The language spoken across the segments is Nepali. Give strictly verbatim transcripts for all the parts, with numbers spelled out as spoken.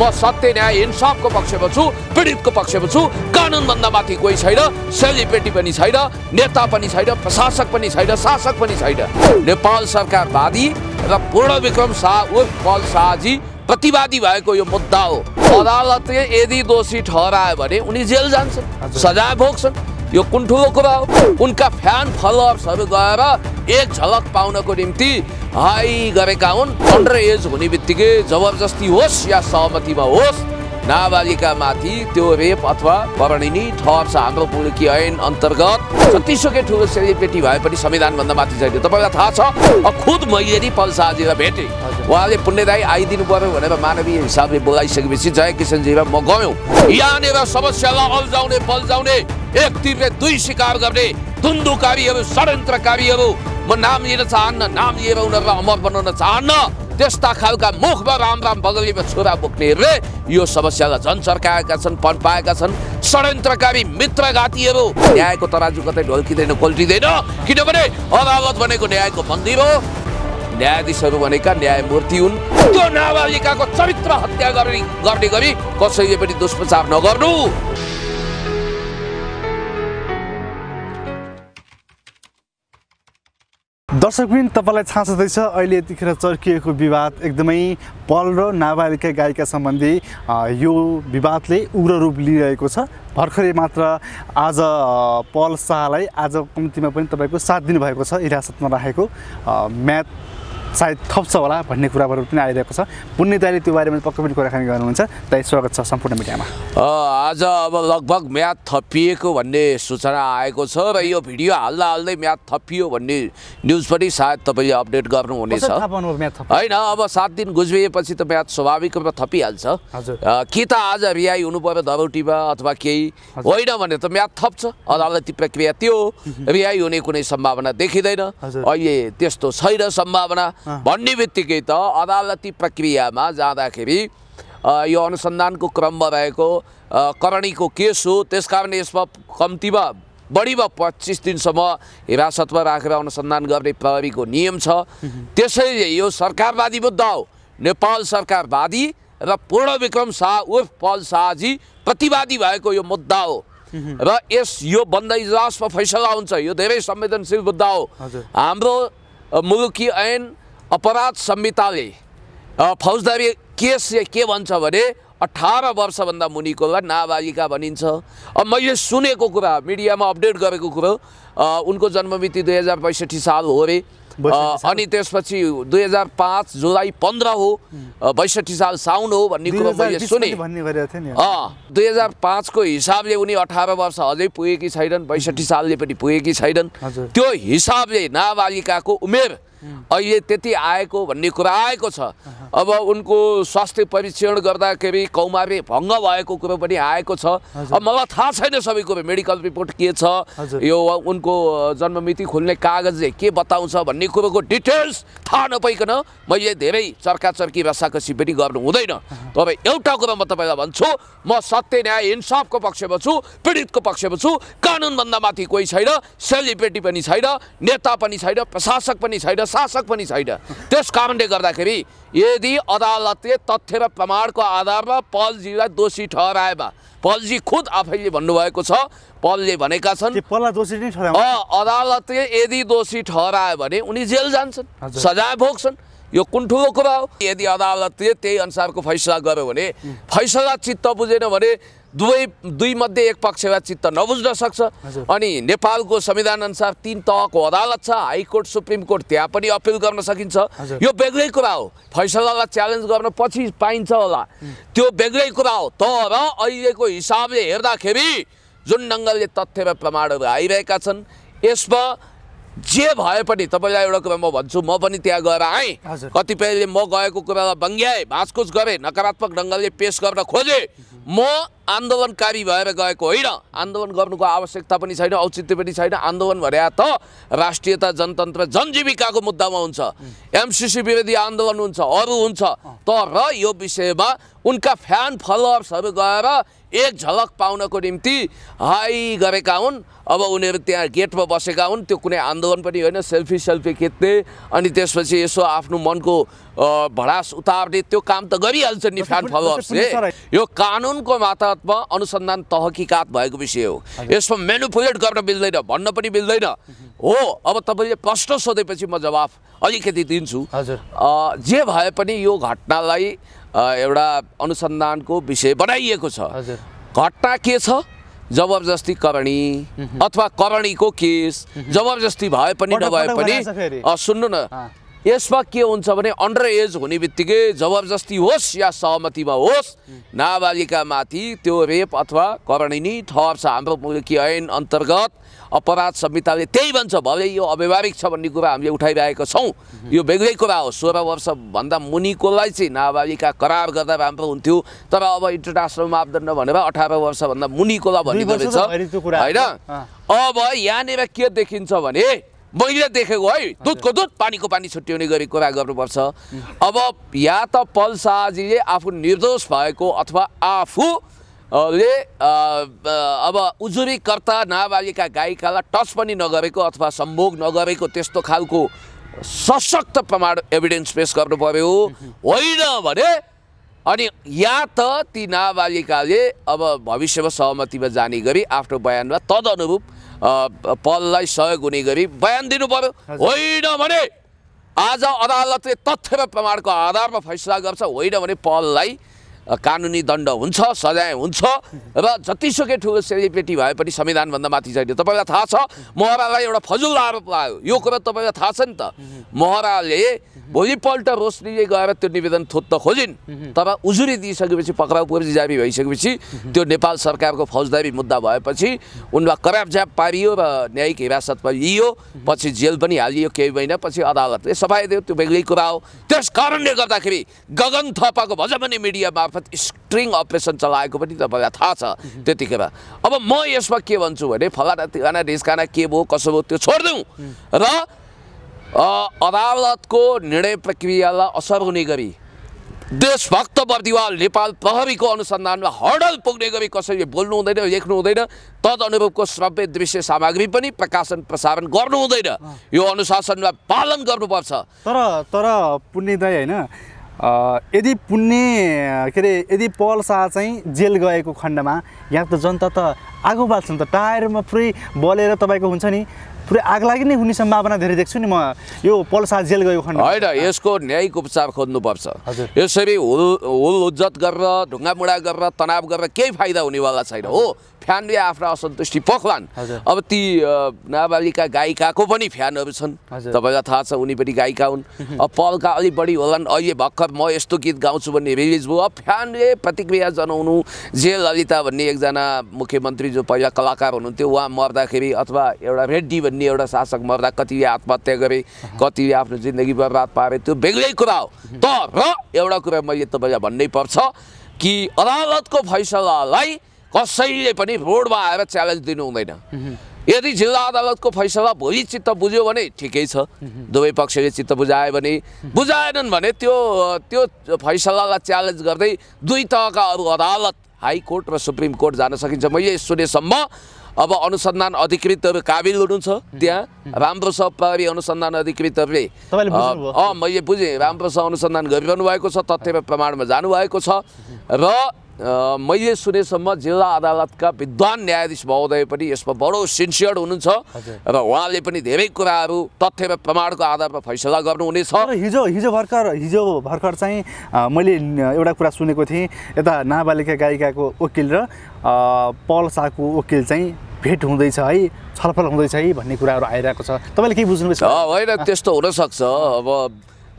म सत्य न्याय इन्साफको पक्षमा छु, पीडितको पक्षमा छु। कानुन भन्दा माथि कोही छैन, सेलिब्रेटी पनि छैन, नेता पनि छैन, प्रशासक पनि छैन, शासक पनि छैन। नेपाल सरकारवादी र पूर्णविक्रम शाह उर्फ पल शाहजी प्रतिवादी भएको यो मुद्दा हो। अदालतले यदि दोषी ठहरायो भने उनी जेल जान्छन्, सजाय भोग्छन्। यो कुन ठुलो कुरा हो। उनका फ्यान फलोअर्सहरू गएर एक झलक पाउनको निम्ति हाई गरेका हुन्। अन्डर एज हुने बित्तिकै जबरजस्ती होस् या सहमतिमा होस्, नाबालिकामाथि त्यो रेप अथवा वर्णिनी ठहर्छ। हाम्रो मुलुकी ऐन अन्तर्गत जतिसुकै ठुलो सेलिब्रेटी भए पनि संविधानभन्दा माथि छैन। तपाईँलाई थाहा छ, खुद मैले नि पल शाहजीलाई भेटेँ। उहाँले पुण्यदायी आइदिनु पर्यो भनेर मानवीय हिसाबले बोलाइसकेपछि जय किशनजीमा म गयौँ। यहाँनिर समस्यालाई अल्झाउने बल्झाउने, एक तीरले दुई शिकार गर्ने धुन्धुकारीहरू, षड्यन्त्रकारीहरू म नाम लिन चाहन्न, नाम लिएर उनीहरूलाई अमर बनाउन चाहन्न। त्यस्ता खालका मुखमा राम राम बगलीमा छुरा बोक्नेहरूले यो समस्यालाई झन् चर्काएका छन्, पन्पाएका छन्। षड्यन्त्रकारी मित्रघातीहरू। न्यायको तराजु कतै ढल्किँदैन, कोल्टिँदैन, किनभने अदालत भनेको न्यायको मन्दिर हो। न्यायाधीशहरू भनेका न्यायमूर्ति हुन्। त्यो नाबालिकाको चरित्र हत्या गर्ने गर्ने गरी कसैले पनि दुष्प्रचार नगर्नु। दर्शकवृन्द, तपाईलाई थाहा छँदैछ अहिले यतिखेर चर्किएको विवाद एकदमै पल र नाबालिका गायिका सम्बन्धी यो विवादले उग्र रूप लिइरहेको छ। भर्खरै मात्र आज पल शाहलाई आज कम्तीमा पनि तपाईँको साथ दिनुभएको छ, हिरासतमा राखेको। म्याथ सायद थप्छ होला भन्ने कुराहरू पनि आइरहेको छ। पुण्य दाइले त्यो बारेमा पक्कै पनि कुराकानी गर्नुहुन्छ। दाइ, स्वागत छ सम्पूर्ण मिडियामा। आज अब लगभग म्याथ थपिएको भन्ने सूचना आएको छ र यो भिडियो हाल्दा हाल्दै म्याथ थपियो भन्ने न्युज पनि सायद तपाईँले अपडेट गर्नुहुनेछ। होइन, अब सात दिन गुज्रिएपछि त म्याथ स्वाभाविक रूपमा थपिहाल्छ। कि त आज रिहाई हुनु पर्यो दरौटीमा अथवा केही होइन भने त म्याथ थप्छ। अदालती प्रक्रिया त्यो हो। रिहाई हुने कुनै सम्भावना देखिँदैन, अहिले त्यस्तो छैन सम्भावना भन्ने बित्तिकै त अदालती प्रक्रियामा जाँदाखेरि यो अनुसन्धानको क्रममा रहेको करणीको केस हो। त्यसकारण यसमा कम्तीमा बढीमा पच्चिस दिनसम्म हिरासतमा राखेर अनुसन्धान गर्ने प्रहरीको नियम छ। त्यसैले यो सरकारवादी मुद्दा हो। नेपाल सरकारवादी र पूर्णविक्रम शाह उर्फ पल शाहजी प्रतिवादी भएको यो मुद्दा हो र यस यो बन्द इजलासमा फैसला हुन्छ। यो धेरै संवेदनशील मुद्दा हो। हाम्रो मुलुकी ऐन अपराध संहिताले फौजदारी केसले के भन्छ भने अठार वर्षभन्दा मुनिकोलाई नाबालिका भनिन्छ। अब मैले सुनेको कुरा, मिडियामा अपडेट गरेको कुरो, उनको जन्ममिति दुई हजार पैँसठी साल हो अरे। अनि त्यसपछि दुई हजार पाँच जुलाई पन्ध्र हो, बैसठी साल साउन हो भन्ने कुरो मैले सुने। दुई हजार पाँचको हिसाबले उनी अठार वर्ष अझै पुगेकी छैनन्, बैसठी सालले पनि पुगेकी छैनन्। त्यो हिसाबले नाबालिकाको उमेर अहिले त्यति आएको भन्ने कुरा आएको छ। अब उनको स्वास्थ्य परीक्षण गर्दाखेरि कौमार्य भङ्ग भएको कुरो पनि आएको छ। अब मलाई थाहा छैन सबै कुरो, मेडिकल रिपोर्ट के छ, यो उनको जन्ममिति खोल्ने कागजले के बताउँछ भन्ने कुरोको डिटेल्स थाहा नपाइकन मैले धेरै चर्काचर्की रसाकसी पनि गर्नु हुँदैन। तर एउटा कुरा म तपाईँलाई भन्छु, म सत्य न्याय इन्साफको पक्षमा छु, पीडितको पक्षमा छु। कानुनभन्दा माथि कोही छैन, सेलिब्रेटी पनि छैन, नेता पनि छैन, प्रशासक पनि छैन, शासक पनि छैन। त्यस कारणले गर्दाखेरि यदि अदालतले तथ्य र प्रमाणको आधारमा पलजीलाई दोषी ठहराएमा, पलजी खुद आफैले भन्नुभएको छ, पलले भनेका छन् अदालतले यदि दोषी ठहरायो भने उनी जेल जान्छन्, सजाय भोग्छन्। यो कुन ठुलो कुरा हो। यदि अदालतले त्यही अनुसारको फैसला गर्यो भने, फैसला चित्त बुझेन भने दुवै दुई मध्ये एक पक्षमा चित्त नबुझ्न सक्छ। अनि नेपालको संविधान अनुसार तीन तहको अदालत छ, हाइकोर्ट, सुप्रिम कोर्ट, त्यहाँ पनि अपिल गर्न सकिन्छ। यो बेग्लै कुरा हो। फैसलालाई च्यालेन्ज गर्न पछि पाइन्छ होला, त्यो बेग्लै कुरा हो। तर अहिलेको हिसाबले हेर्दाखेरि जुन ढङ्गले तथ्य र प्रमाणहरू आइरहेका छन्, यसमा जे भए पनि तपाईँलाई एउटा कुरा म भन्छु, म पनि त्यहाँ गएर आएँ। कतिपयले म गएको कुरालाई बङ्ग्याए, भाँचकुच गरे, नकारात्मक ढङ्गले पेस गर्न खोजे। म आन्दोलनकारी भएर गएको होइन। आन्दोलन गर्नुको आवश्यकता पनि छैन, औचित्य पनि छैन। आन्दोलन भने त राष्ट्रियता, जनतन्त्र, जनजीविकाको मुद्दामा हुन्छ, एमसिसी विरोधी आन्दोलन हुन्छ, अरू हुन्छ। तर यो विषयमा उनका फ्यान फलोअर्सहरू गएर एक झलक पाउनको निम्ति हाई गरेका हुन्। अब उनीहरू त्यहाँ गेटमा बसेका हुन्, त्यो कुनै आन्दोलन पनि होइन, सेल्फी सेल्फी खिच्ने अनि त्यसपछि यसो आफ्नो मनको भडास उतार्ने त्यो काम त गरिहाल्छन् नि फ्यान फलोअर्सले। यो कानुनको मातहतमा अनुसन्धान तहकिकात भएको विषय हो, यसमा म्यानिपुलेट गर्न मिल्दैन, भन्न पनि मिल्दैन हो। अब तपाईँले प्रश्न सोधेपछि म जवाफ अलिकति दिन्छु। जे भए पनि यो घटनालाई एउटा अनुसन्धानको विषय बनाइएको छ। घटना के छ? जबरजस्ती करणी अथवा करणीको केस, जबरजस्ती भए पनि नभए पनि। सुन्नु न, यसमा के हुन्छ भने अन्डर एज हुने बित्तिकै जबरजस्ती होस् या सहमतिमा होस्, नाबालिकामाथि त्यो रेप अथवा करणी नै ठहर्छ। हाम्रो मुलुकी ऐन अन्तर्गत अपराध संहिताले त्यही भन्छ। भले यो अव्यावहारिक छ भन्ने कुरा हामीले उठाइरहेको छौँ, यो बेग्लै कुरा हो। सोह्र वर्षभन्दा मुनिकोलाई चाहिँ नाबालिका करार गर्दा राम्रो हुन्थ्यो, तर अब इन्टरनेसनल मापदण्ड भनेर अठार वर्षभन्दा मुनिकोलाई भनेको रहेछ होइन। अब यहाँनिर के देखिन्छ भने मैले देखेको है, दुधको दुध पानीको पानी छुट्याउने गरी कुरा गर्नुपर्छ। अब या त पल शाहजीले आफू निर्दोष भएको अथवा आफूले अब उजुरीकर्ता नाबालिका गायिकालाई टच पनि नगरेको अथवा सम्भोग नगरेको त्यस्तो खालको सशक्त प्रमाण एभिडेन्स पेश गर्नु पर्यो होइन भने, अनि या त ती नाबालिकाले अब भविष्यमा सहमतिमा जाने गरी आफ्नो बयानमा तदनुरूप पललाई सहयोग हुने गरी बयान दिनु पर्यो होइन भने। आज अदालतले तथ्य र प्रमाणको आधारमा फैसला गर्छ होइन भने पललाई कानुनी दण्ड हुन्छ, सजाय हुन्छ र जतिसुकै ठुलो सेलिब्रेटी भए पनि संविधानभन्दा माथि छैन। तपाईँलाई थाहा छ महरालाई एउटा फजुल आरोप लाग्यो, यो कुरा तपाईँलाई थाहा छ नि त। महराले भोलिपल्ट रोशनीले गएर त्यो निवेदन थोत्न खोजिन्, तर उजुरी दिइसकेपछि पक्राउ पर्जी जारी भइसकेपछि त्यो नेपाल सरकारको फौजदारी मुद्दा भएपछि उनलाई करापझाप पारियो र न्यायिक हिरासतमा लिइयो, पछि जेल पनि हालियो। केही महिना पछि अदालतले सफाइ दियो, त्यो बेग्लै कुरा हो। त्यस कारणले गर्दाखेरि गगन थापाको भजमनी मिडिया स्ट्रिङ अपरेसन चलाएको पनि तपाईँलाई थाहा छ त्यतिखेर। अब म यसमा के भन्छु भने फलाना तिगाना ढिस्काना के भयो कसो भयो त्यो छोडिदिउँ र अदालतको निर्णय प्रक्रियालाई असर हुने गरी देशभक्त बर्दिवाल नेपाल प्रहरीको अनुसन्धानमा हडल पुग्ने गरी कसैले बोल्नु हुँदैन, लेख्नु हुँदैन, तदनुरूपको श्रव्य दृश्य सामग्री पनि प्रकाशन प्रसारण गर्नु हुँदैन, यो अनुशासनलाई पालन गर्नुपर्छ। तर तर पुण्यदाय होइन, यदि पुण्य के अरे यदि पल शाह चाहिँ जेल गएको खण्डमा यहाँ त जनता त आगो बाल्छ नि त, टायरमा पुरै बलेर तपाईँको हुन्छ नि, पुरै आगलागी नै हुने सम्भावना धेरै देख्छु नि म। यो पल शाह जेल गएको खण्डमा होइन, यसको न्यायिक उपचार खोज्नुपर्छ। यसरी हुल हुल उज्जत गरेर ढुङ्गामुढा गरेर तनाव गरेर केही फाइदा हुनेवाला छैन हो। फ्यानले आफ्ना असन्तुष्टि पोख्लान्। अब ती नाबालिका गायिकाको पनि फ्यानहरू छन्, तपाईँलाई थाहा छ, उनी पनि गायिका हुन्। अब पलका अलि बढी होलान्, अहिले भर्खर म यस्तो गीत गाउँछु भन्ने रिलिज भयो। अब फ्यानले प्रतिक्रिया जनाउनु, जे ललिता भन्ने एकजना मुख्यमन्त्री जो पहिला कलाकार हुनुहुन्थ्यो उहाँ मर्दाखेरि अथवा एउटा रेड्डी भन्ने एउटा शासक मर्दा कतिले आत्महत्या गरे, कतिले आफ्नो जिन्दगी बर्बाद पारे, त्यो बेग्लै कुरा हो। तर एउटा कुरा मैले तपाईँलाई भन्नै पर्छ कि अदालतको फैसलालाई कसैले पनि रोडमा आएर च्यालेन्ज दिनु हुँदैन। यदि जिल्ला अदालतको फैसला भोलि चित्त बुझ्यो भने ठिकै छ, दुवै पक्षले चित्त बुझायो भने, बुझाएनन् भने त्यो त्यो फैसलालाई च्यालेन्ज गर्दै दुई तहका अरू अदालत हाई कोर्ट र सुप्रिम कोर्ट जान सकिन्छ। मैले सुनेसम्म अब अनुसन्धान अधिकृतहरू काबिल हुनुहुन्छ, त्यहाँ राम्रोसँग प्रहरी अनुसन्धान अधिकृतहरूले अँ मैले बुझेँ राम्रोसँग अनुसन्धान गरिरहनु भएको छ, तथ्य प्रमाणमा जानुभएको छ। र मैले सुनेसम्म जिल्ला अदालतका विद्वान न्यायाधीश महोदय पनि यसमा बडो सिन्सियर हुनुहुन्छ र उहाँले पनि धेरै कुराहरू तथ्य र प्रमाणको आधारमा फैसला गर्नुहुनेछ। हिजो हिजो भर्खर हिजो भर्खर चाहिँ मैले एउटा कुरा सुनेको थिएँ, यता नाबालिका गायिकाको वकिल र पल शाहको वकिल चाहिँ भेट हुँदैछ है, छलफल हुँदैछ है भन्ने कुराहरू आइरहेको छ। तपाईँले के बुझ्नुभएको छ? होइन, त्यस्तो हुनसक्छ, अब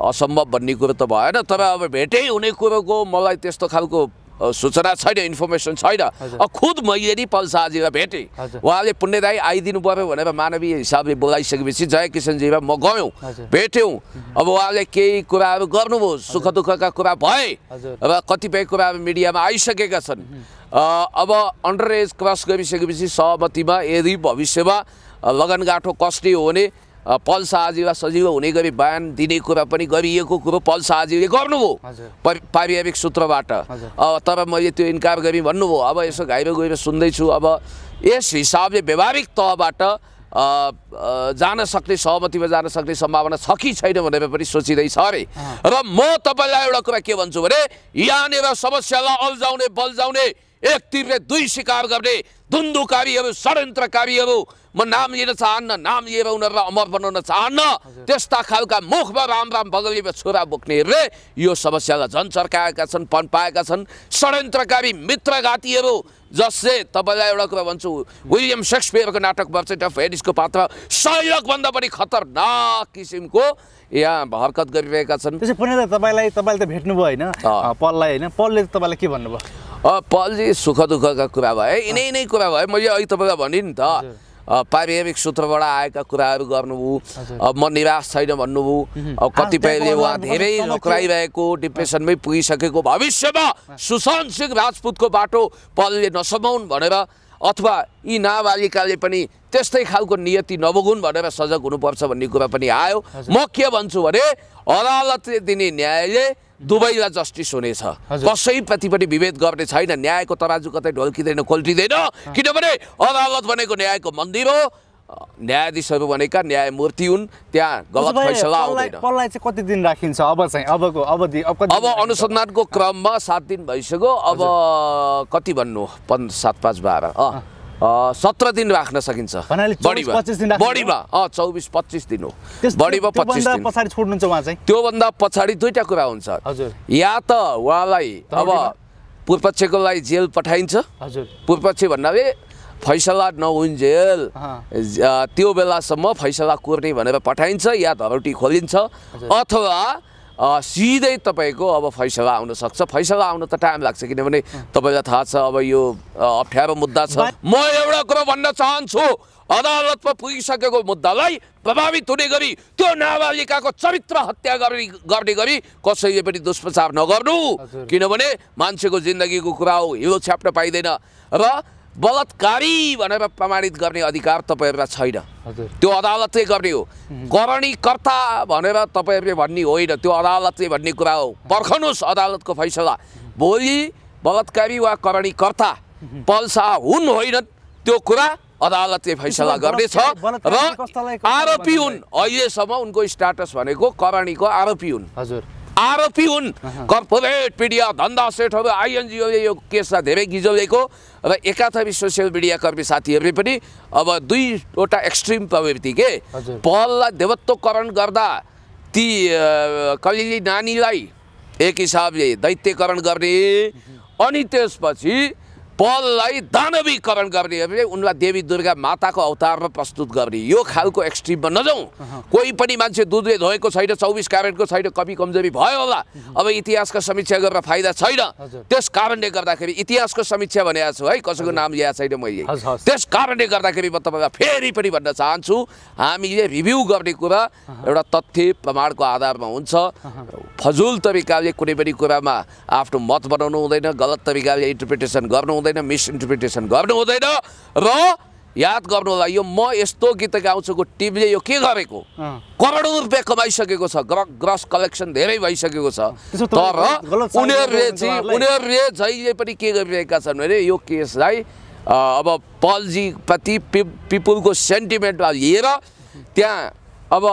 असम्भव भन्ने कुरो त भएन, तर अब भेटै हुने कुरोको मलाई त्यस्तो खालको सूचना छैन, इन्फर्मेसन छैन। खुद मैले नि पल शाहजीलाई भेटेँ, उहाँले पुण्यदायी आइदिनु पर्यो भनेर मानवीय हिसाबले बोलाइसकेपछि जय किशनजीमा म गयौँ, भेट्यौँ। अब उहाँले केही कुराहरू गर्नुभयो, सुख दुःखका कुरा भए र कतिपय कुराहरू मिडियामा आइसकेका छन्। अब अन्डर एज क्रस गरिसकेपछि सहमतिमा यदि भविष्यमा लगनगाठो कस्ने हो भने पल शाहजीलाई सजिलो हुने गरी बयान दिने कुरा पनि गरिएको कुरो पल शाहजीले गर्नुभयो पारिवारिक सूत्रबाट। तर मैले त्यो इन्कार गरी भन्नुभयो। अब यसो घाइरो गएर सुन्दै छु। अब यस हिसाबले व्यवहारिक तहबाट जान सक्ने सहमतिमा जान सक्ने सम्भावना छ कि छैन भनेर पनि सोचिरहेछ अरे। र म तपाईलाई एउटा कुरा के भन्छु भने यहाँनेर समस्यालाई अल्झाउने बल्झाउने एक तीरले दुई शिकार गर्ने धुन्धुकारीहरू षड्यन्त्रकारीहरू म नाम लिन चाहन्न, नाम लिएर उनीहरूलाई अमर बनाउन चाहन्न। त्यस्ता खालका मुखमा राम राम बगलीमा छोरा बोक्नेहरूले यो समस्यालाई झन् चर्काएका छन्, पन्पाएका छन्। षड्यन्त्रकारी मित्रघातीहरू जसले तपाईँलाई एउटा कुरा भन्छु, विलियम सेक्सपियरको नाटक मर्चेन्ट अफ भेनिसको पात्र शैलकभन्दा पनि खतरनाक किसिमको यहाँ हरकत गरिरहेका छन्। त्यसै पनि तपाईँलाई तपाईँले त भेट्नुभयो होइन पललाई, होइन पलले तपाईँलाई के भन्नुभयो? पलजी सुख दुःखका कुरा भए, यिनै नै कुरा भए। मैले अघि तपाईँलाई भने नि त पारिवारिक सूत्रबाट आएका कुराहरू गर्नुभयो। म निराश छैन भन्नुभयो। कतिपयले उहाँ धेरै नोक्राइरहेको डिप्रेसनमै पुगिसकेको, भविष्यमा सुशान्त सिंह राजपूतको बाटो पलले नसमाउन् भनेर अथवा यी नाबालिकाले पनि त्यस्तै खालको नियति नबगुन् भनेर सजग हुनुपर्छ भन्ने कुरा पनि आयो। म के भन्छु भने अदालतले दिने न्यायले दुबईलाई जस्टिस हुनेछ, कसैप्रति पनि विभेद गर्ने छैन। न्यायको तराजु कतै ढल्किँदैन, खोल्टिँदैन, किनभने अदालत भनेको न्यायको मन्दिर हो। न्यायाधीशहरू भनेका न्यायमूर्ति हुन्, त्यहाँ गलत फैसला आउँदैन। पललाई चाहिँ कति दिन राखिन्छ अब चाहिँ? अबको अवधि अब अनुसन्धानको क्रममा सात दिन भइसक्यो। अब कति भन्नु, सात पाँच बाह्र सत्र दिन राख्न सकिन्छ, बढीमा चौबिस पच्चिस दिन हो, बढीमा पच्चिस दिन। त्योभन्दा पछाडि दुईटा कुरा हुन्छ, या त उहाँलाई अब पूर्वपक्षकोलाई जेल पठाइन्छ, पूर्वपक्ष भन्नाले फैसला नहुन्जेल त्यो बेलासम्म फैसला कुर्ने भनेर पठाइन्छ, या धरौटी खोलिन्छ, अथवा सिधै तपाईको अब फैसला आउन सक्छ। फैसला आउन त टाइम लाग्छ, किनभने तपाईलाई थाहा छ अब यो अप्ठ्यारो मुद्दा छ। म एउटा कुरा भन्न चाहन्छु, अदालतमा पुगिसकेको मुद्दालाई प्रभावित हुने गरी त्यो नाबालिकाको चरित्र हत्या गर्ने गर्ने गरी कसैले पनि दुष्प्रचार नगर्नु, किनभने मान्छेको जिन्दगीको कुरा हो, हिलो छ्याप्न पाइँदैन। र बलात्कारी भनेर प्रमाणित गर्ने अधिकार तपाईँहरूलाई छैन, त्यो अदालतले गर्ने हो। करणीकर्ता भनेर तपाईँहरूले भन्ने होइन, त्यो अदालतले भन्ने कुरा हो। पर्खनुहोस् अदालतको फैसला। भोलि बलात्कारी वा करणीकर्ता पल शाह हुन् होइनन् त्यो कुरा अदालतले फैसला गर्नेछ। र आरोपी हुन्, अहिलेसम्म उनको स्ट्याटस भनेको करणीको आरोपी हुन्, आरोपी हुन्। कर्पोरेट मिडिया धन्दा सेठहरू आइएनजिओले यो केसमा धेरै गिजोलेको र एकाथरी सोसियल मिडिया कर्मी साथीहरूले पनि अब दुईवटा एक्सट्रिम प्रवृत्ति के पललाई देवत्वकरण गर्दा ती कलिली नानीलाई एक हिसाबले दैत्यकरण गर्ने, अनि त्यसपछि पललाई दानवीकरण गर्नेहरूले उनलाई देवी दुर्गा माताको अवतारमा प्रस्तुत गर्ने। यो खालको एक्सट्रिममा नजाउँ। कोही पनि मान्छे दुधले धोएको छैन, चौबिस क्यारेटको छैन, कमी कमजोरी भयो होला। अब इतिहासको समीक्षा गरेर फाइदा छैन। त्यस कारणले गर्दाखेरि इतिहासको समीक्षा भनेको छु है, कसैको नाम ल्याएको छैन मैले। त्यस कारणले गर्दाखेरि म तपाईँलाई फेरि पनि भन्न चाहन्छु, हामीले रिभ्यू गर्ने कुरा एउटा तथ्य प्रमाणको आधारमा हुन्छ। फजुल तरिकाले कुनै पनि कुरामा आफ्नो मत बनाउनु हुँदैन, गलत तरिकाले इन्टरप्रिटेसन गर्नु हुँदैन, मिस इन्टरप्रिटेसन गर्नु हुँदैन। र याद गर्नुहोला, यो म यस्तो गीत गाउँछको टिमले यो के गरेको, करोडौं रुपियाँ कमाइसकेको छ, ग्रस कलेक्सन धेरै भइसकेको छ, तर उनीहरूले चाहिँ उनीहरूले जहिले पनि के गरिरहेका छन् भने यो केसलाई अब पलजी प्रति पिपुलको सेन्टिमेन्टलाई लिएर त्यहाँ अब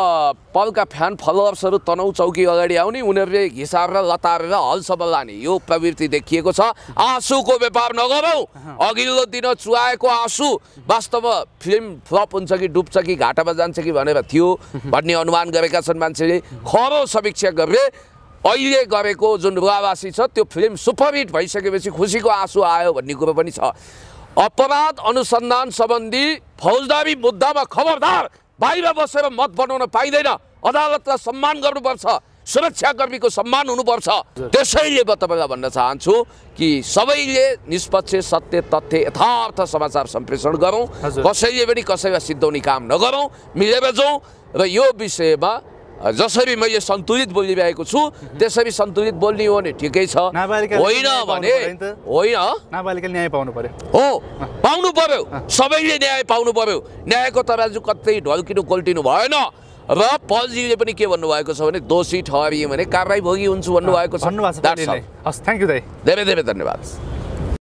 पलका फ्यान फलोवर्सहरू तनौ चौकी अगाडि आउने, उनीहरूले हिसाब र लतारेर हलसम्म लाने यो प्रवृत्ति देखिएको छ। आँसुको व्यापार नगरौँ। अघिल्लो दिन चुहाएको आँसु वास्तवमा फिल्म फ्लप हुन्छ कि डुब्छ कि घाटामा जान्छ कि भनेर थियो भन्ने अनुमान गरेका छन् मान्छेले। खरो समीक्षा गरेर अहिले गरेको जुन रुवावासी छ त्यो फिल्म सुपरहिट भइसकेपछि खुसीको आँसु आयो भन्ने कुरो पनि छ। अपराध अनुसन्धान सम्बन्धी फौजदारी मुद्दामा खबरदार बाहिर बसेर मत बनाउन पाइँदैन, अदालतलाई सम्मान गर्नुपर्छ, सुरक्षाकर्मीको सम्मान हुनुपर्छ। त्यसैले म तपाईँलाई भन्न चाहन्छु कि सबैले निष्पक्ष सत्य तथ्य यथार्थ समाचार सम्प्रेषण गरौँ, कसैले पनि कसैलाई सिद्धाउने काम नगरौँ, मिलेर जाउँ। र यो विषयमा जसरी मैले सन्तुलित बोली भएको छु त्यसरी सन्तुलित बोल्ने हो नि ठिकै छ, होइन भने होइन नाबालिकाले न्याय पाउनु पर्यो। हो पाउनु पर्यो, सबैले न्याय पाउनु पर्यो। न्यायको तराजु कतै ढल्किनु कोल्टिनु भएन। र पलजीले पनि के भन्नु भएको छ भने दोषी ठहरिए भने कारबाही भोगी हुन्छु भन्नु भएको छ। धन्यवाद। धेरै धेरै धन्यवाद।